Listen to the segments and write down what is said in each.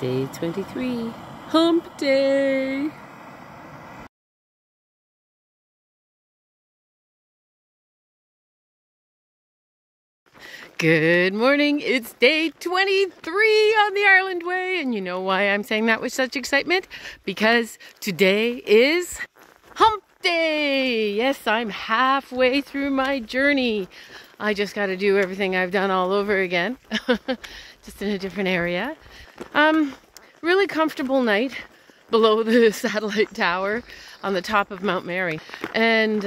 Day 23, hump day. Good morning, it's day 23 on the Ireland Way, and you know why I'm saying that with such excitement? Because today is hump day. Yes, I'm halfway through my journey. I just got to do everything I've done all over again, just in a different area. Really comfortable night below the satellite tower on the top of Mount Mary, and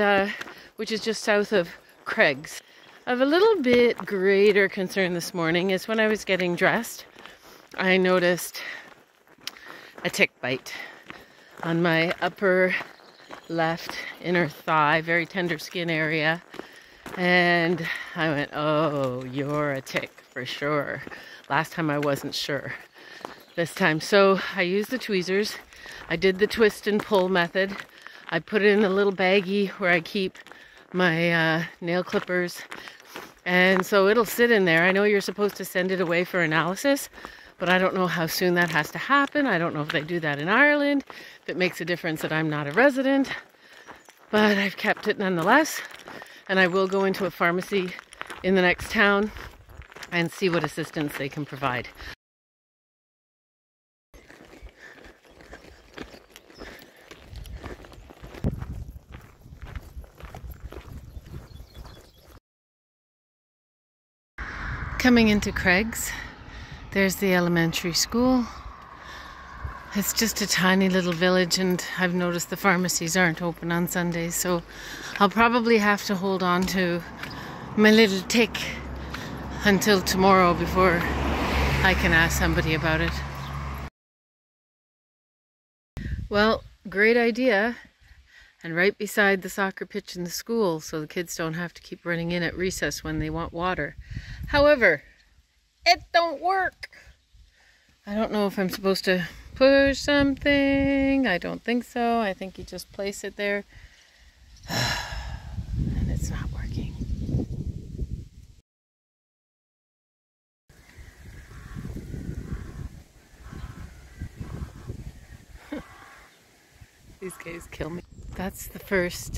which is just south of Creggs. Of a little bit greater concern this morning is when I was getting dressed, I noticed a tick bite on my upper left inner thigh, very tender skin area. And I went, oh, you're a tick for sure. Last time I wasn't sure. This time, so I used the tweezers. I did the twist and pull method. I put it in a little baggie where I keep my nail clippers, and so it'll sit in there. I know you're supposed to send it away for analysis, but I don't know how soon that has to happen. I don't know if they do that in Ireland, if it makes a difference that I'm not a resident, but I've kept it nonetheless, and I will go into a pharmacy in the next town and see what assistance they can provide. Coming into Creggs, there's the elementary school. It's just a tiny little village, and I've noticed the pharmacies aren't open on Sundays, so I'll probably have to hold on to my little tick until tomorrow before I can ask somebody about it. Well, great idea. And right beside the soccer pitch in the school, so the kids don't have to keep running in at recess when they want water. However, it don't work. I don't know if I'm supposed to push something. I don't think so. I think you just place it there. And it's not working. These guys kill me. That's the first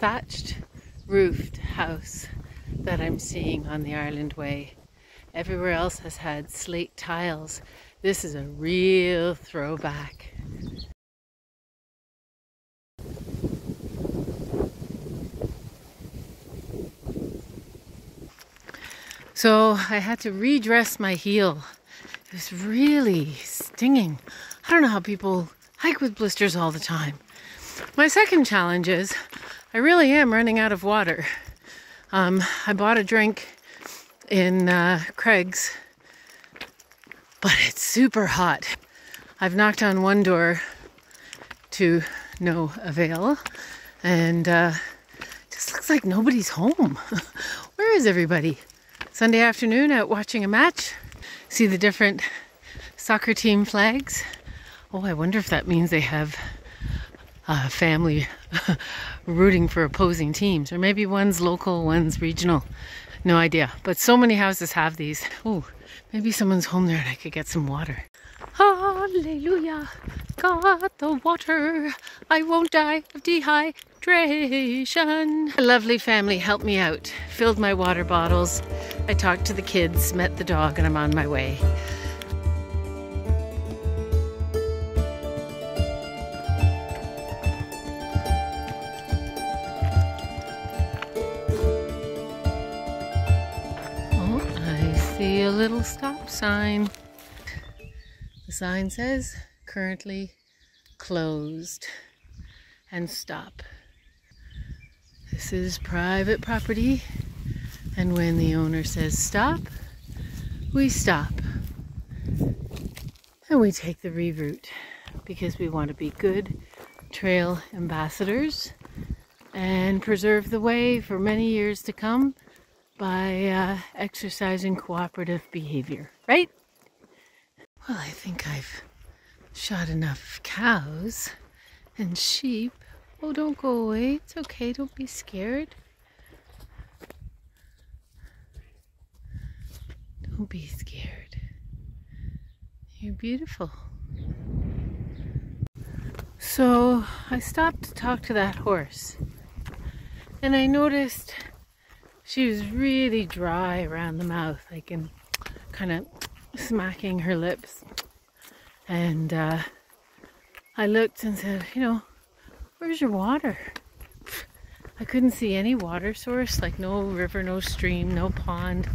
thatched roofed house that I'm seeing on the Ireland Way. Everywhere else has had slate tiles. This is a real throwback. So I had to redress my heel. It was really stinging. I don't know how people hike with blisters all the time. My second challenge is I really am running out of water. I bought a drink in Creggs, but it's super hot. I've knocked on one door to no avail, and just looks like nobody's home. Where is everybody? Sunday afternoon out watching a match. See the different soccer team flags. Oh, I wonder if that means they have family rooting for opposing teams, or maybe one's local, one's regional. No idea, but so many houses have these. Oh, maybe someone's home there and I could get some water. Hallelujah, got the water. I won't die of dehydration. A lovely family helped me out, filled my water bottles. I talked to the kids, met the dog, and I'm on my way. See a little stop sign. The sign says currently closed and stop. This is private property, and when the owner says stop, we stop. And we take the reroute because we want to be good trail ambassadors and preserve the way for many years to come by exercising cooperative behavior, right? Well, I think I've shot enough cows and sheep. Oh, don't go away. It's okay, don't be scared. Don't be scared. You're beautiful. So I stopped to talk to that horse, and I noticed she was really dry around the mouth, like, and kind of smacking her lips. And I looked and said, you know, where's your water? I couldn't see any water source, like no river, no stream, no pond.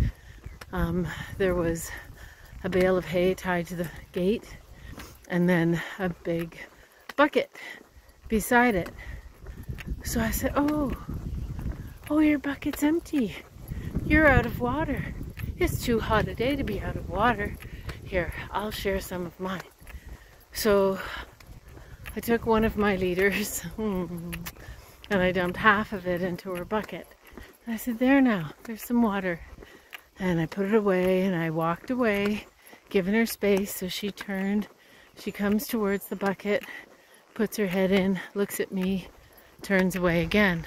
There was a bale of hay tied to the gate, and then a big bucket beside it. So I said, oh, your bucket's empty. You're out of water. It's too hot a day to be out of water. Here, I'll share some of mine. So I took one of my liters and I dumped half of it into her bucket. And I said, there now, there's some water. And I put it away and I walked away, giving her space. So she turned, she comes towards the bucket, puts her head in, looks at me, turns away again.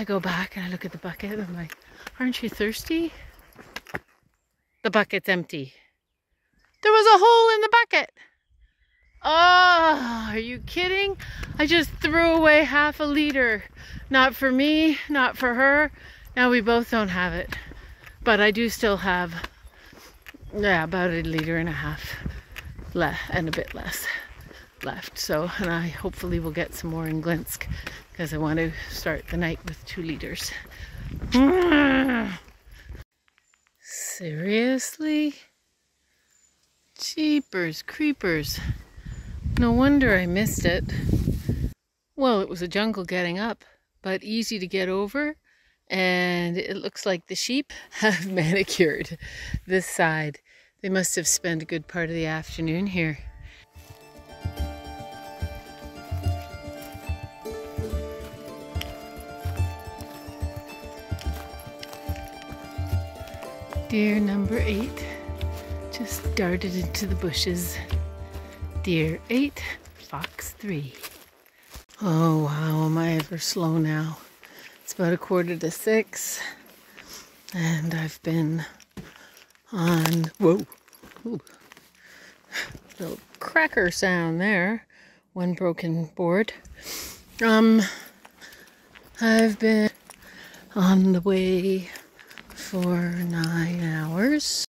I go back and I look at the bucket and I'm like, aren't you thirsty? The bucket's empty. There was a hole in the bucket. Oh, are you kidding? I just threw away half a liter. Not for me, not for her. Now we both don't have it. But I do still have, yeah, about a liter and a half and a bit less left. So, and I hopefully will get some more in Glinsk, because I want to start the night with 2 liters. Seriously? Jeepers creepers. No wonder I missed it. Well, it was a jungle getting up, but easy to get over. And it looks like the sheep have manicured this side. They must have spent a good part of the afternoon here. Deer number 8 just darted into the bushes. Deer 8, fox 3. Oh wow, am I ever slow now. It's about 5:45, and I've been on, whoa, ooh, little cracker sound there, one broken board. I've been on the way for 9 hours.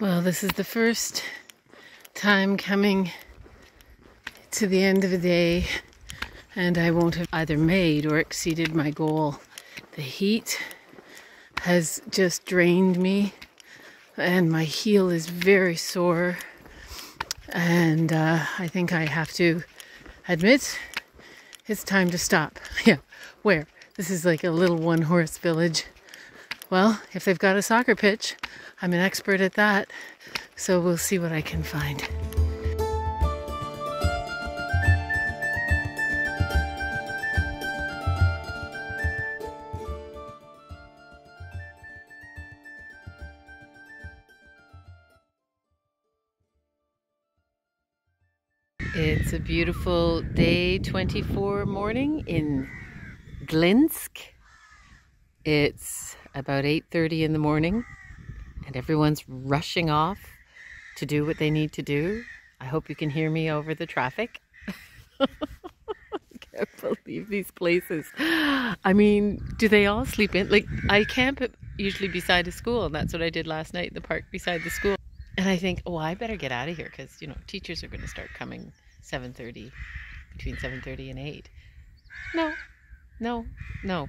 Well, this is the first time coming to the end of the day, and I won't have either made or exceeded my goal. The heat has just drained me, and my heel is very sore. And I think I have to admit, it's time to stop. Yeah, where? This is like a little one-horse village. Well, if they've got a soccer pitch, I'm an expert at that. So we'll see what I can find. It's a beautiful day 24 morning in Glinsk. It's about 8:30 in the morning and everyone's rushing off to do what they need to do. I hope you can hear me over the traffic. I can't believe these places. I mean, do they all sleep in? Like, I camp usually beside a school, and that's what I did last night in the park beside the school. And I think, oh, I better get out of here because, you know, teachers are going to start coming 7:30, between 7:30 and 8. No.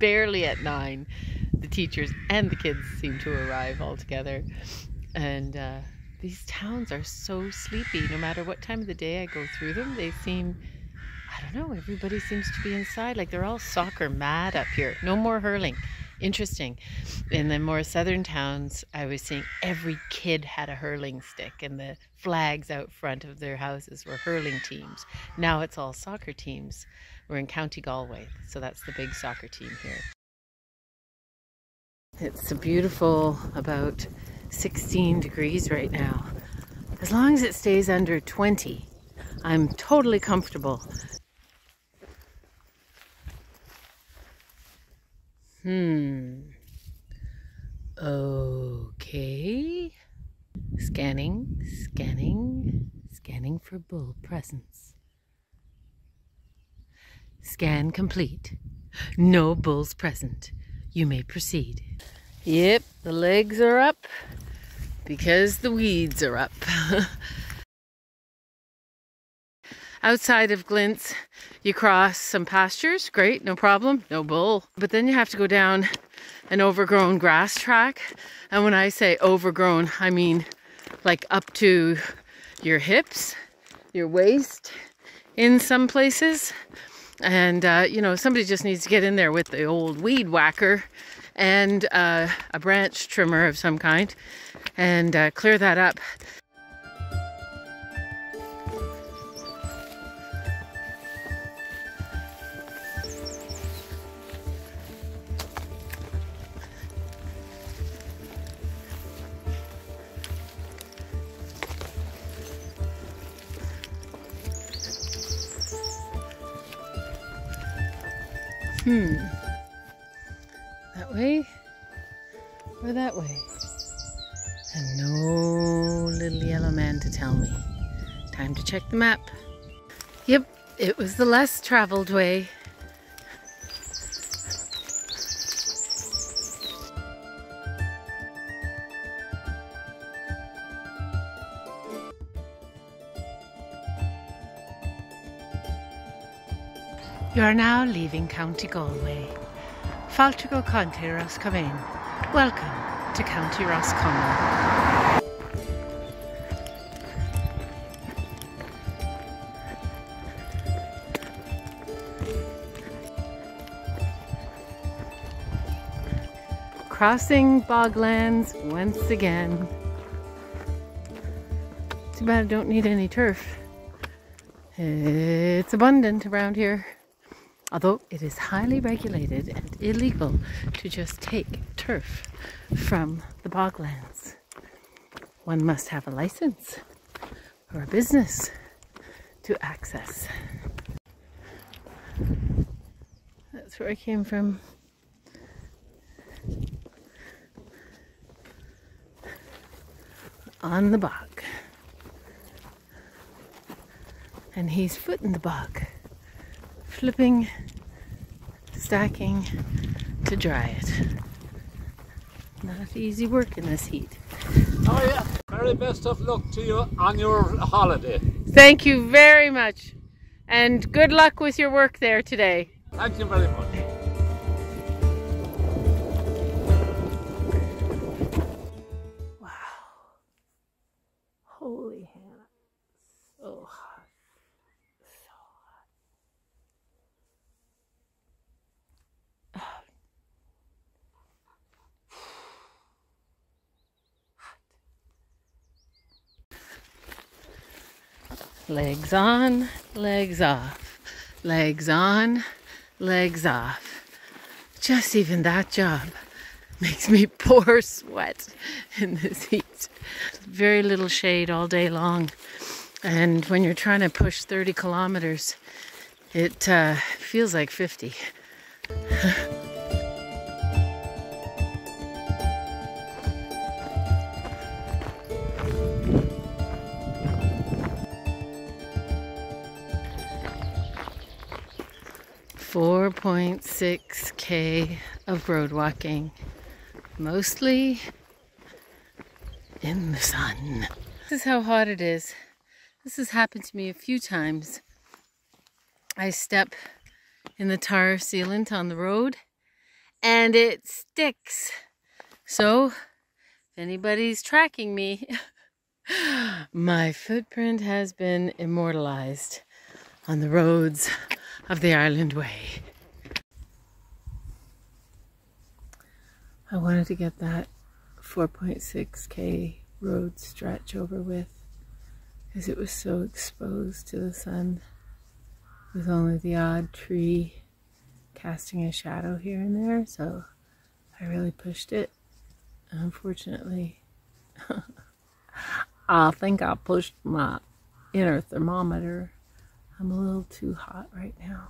Barely at 9, the teachers and the kids seem to arrive all together. And these towns are so sleepy. No matter what time of the day I go through them, they seem, I don't know, everybody seems to be inside. Like, they're all soccer mad up here. No more hurling. Interesting. In the more southern towns, I was seeing every kid had a hurling stick, and the flags out front of their houses were hurling teams. Now it's all soccer teams. We're in County Galway, so that's the big soccer team here. It's beautiful, about 16 degrees right now. As long as it stays under 20, I'm totally comfortable. Okay. Scanning, scanning, scanning for bull presence. Scan complete. No bulls present. You may proceed. Yep, the legs are up because the weeds are up. Outside of Glinsk, you cross some pastures. Great, no problem, no bull. But then you have to go down an overgrown grass track. And when I say overgrown, I mean like up to your hips, your waist in some places. And, you know, somebody just needs to get in there with the old weed whacker and a branch trimmer of some kind and clear that up. That way or that way? And no little yellow man to tell me. Time to check the map. Yep, it was the less traveled way. You are now leaving County Galway. Faltigo County Roscommon. Welcome to County Roscommon. Crossing boglands once again. Too bad I don't need any turf. It's abundant around here. Although it is highly regulated and illegal to just take turf from the boglands. One must have a license or a business to access. That's where I came from. On the bog. And he's footing the bog. Flipping, stacking to dry it. Not easy work in this heat. Oh yeah, very best of luck to you on your holiday. Thank you very much. And good luck with your work there today. Thank you very much. Wow. Holy Hannah. So hot. Legs on, legs off, legs on, legs off. Just even that job makes me pour sweat in this heat. Very little shade all day long. And when you're trying to push 30 kilometers, it feels like 50. .6K of road walking, mostly in the sun. This is how hot it is. This has happened to me a few times. I step in the tar sealant on the road and it sticks. So if anybody's tracking me, my footprint has been immortalized on the roads of the Ireland Way. I wanted to get that 4.6K road stretch over with because it was so exposed to the sun, with only the odd tree casting a shadow here and there, so I really pushed it. Unfortunately, I think I pushed my inner thermometer. I'm a little too hot right now.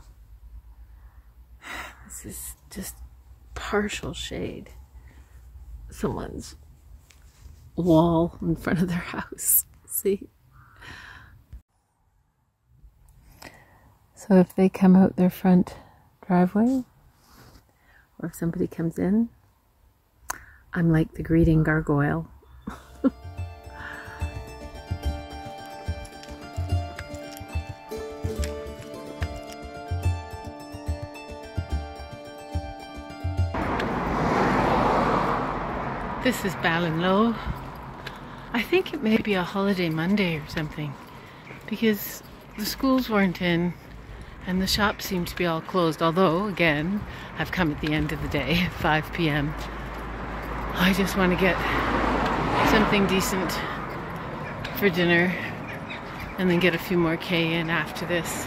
This is just partial shade. Someone's wall in front of their house. See? So if they come out their front driveway, or if somebody comes in, I'm like the greeting gargoyle. This is Ballinlough. I think it may be a holiday Monday or something, because the schools weren't in and the shops seemed to be all closed, although, again, I've come at the end of the day, 5 p.m. I just want to get something decent for dinner and then get a few more K in after this.